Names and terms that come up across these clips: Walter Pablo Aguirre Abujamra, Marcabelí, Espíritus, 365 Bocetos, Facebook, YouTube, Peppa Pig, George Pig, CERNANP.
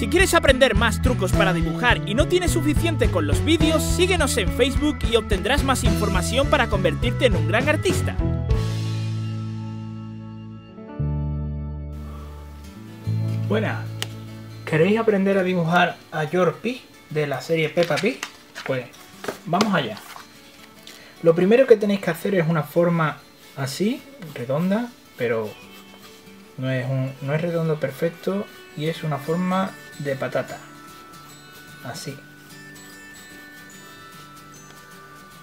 Si quieres aprender más trucos para dibujar y no tienes suficiente con los vídeos, síguenos en Facebook y obtendrás más información para convertirte en un gran artista. Buenas, ¿queréis aprender a dibujar a George Pig de la serie Peppa Pig? Pues vamos allá. Lo primero que tenéis que hacer es una forma así, redonda, pero no es redondo perfecto y es una forma de patata, así.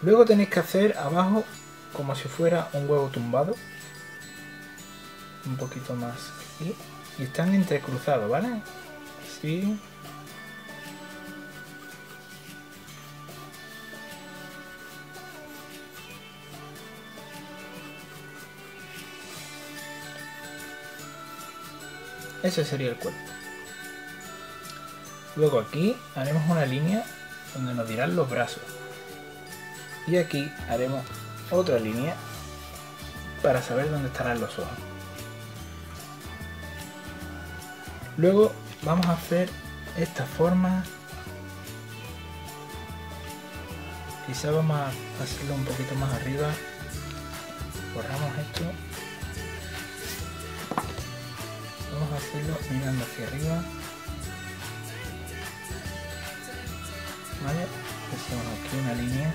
Luego tenéis que hacer abajo como si fuera un huevo tumbado, un poquito más aquí, y están entrecruzados, ¿vale? Así. Ese sería el cuerpo. Luego aquí haremos una línea donde nos dirán los brazos. Y aquí haremos otra línea para saber dónde estarán los ojos. Luego vamos a hacer esta forma. Quizá vamos a hacerlo un poquito más arriba. Borramos esto. Vamos a hacerlo mirando hacia arriba, ¿vale? Hacemos aquí una línea.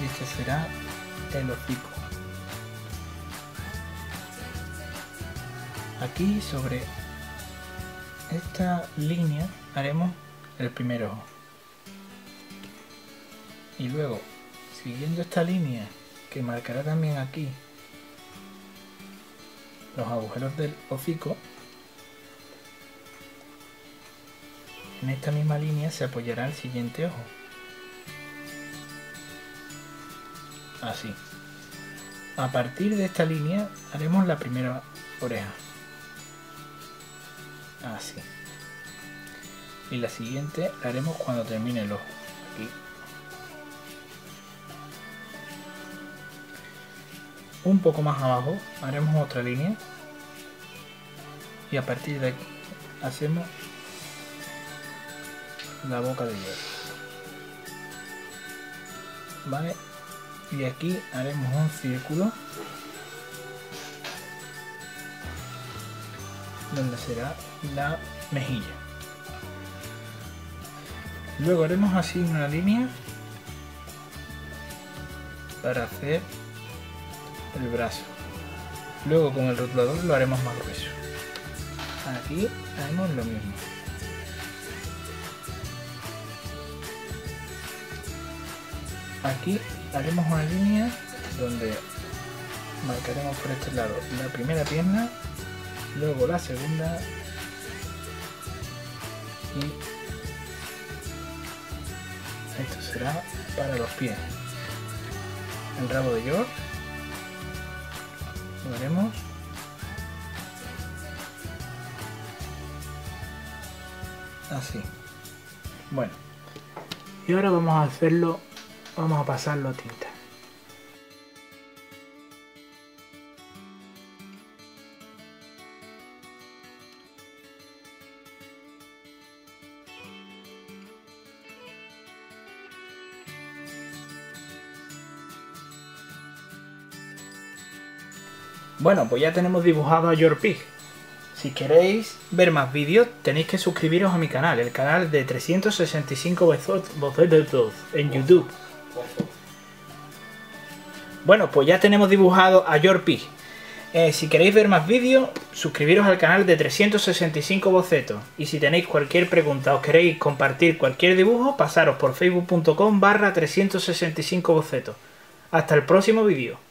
Y este será el hocico. Aquí sobre esta línea haremos el primer ojo, y luego siguiendo esta línea que marcará también aquí los agujeros del hocico, en esta misma línea se apoyará el siguiente ojo, así. A partir de esta línea haremos la primera oreja, así. Y la siguiente la haremos cuando termine el ojo, aquí. Un poco más abajo haremos otra línea y a partir de aquí hacemos la boca de hierro, ¿vale? Y aquí haremos un círculo donde será la mejilla. Luego haremos así una línea para hacer el brazo. Luego con el rotulador lo haremos más grueso. Aquí haremos lo mismo. Aquí haremos una línea donde marcaremos por este lado la primera pierna, luego la segunda y esto será para los pies. El rabo de George lo haremos así. Bueno, y ahora vamos a hacerlo, vamos a pasarlo a tinta. Bueno, pues ya tenemos dibujado a George Pig. Si queréis ver más vídeos, tenéis que suscribiros a mi canal, el canal de 365 Bocetos en YouTube. Bueno, pues ya tenemos dibujado a George Pig. Si queréis ver más vídeos, suscribiros al canal de 365 Bocetos. Y si tenéis cualquier pregunta o queréis compartir cualquier dibujo, pasaros por facebook.com/365 Bocetos. Hasta el próximo vídeo.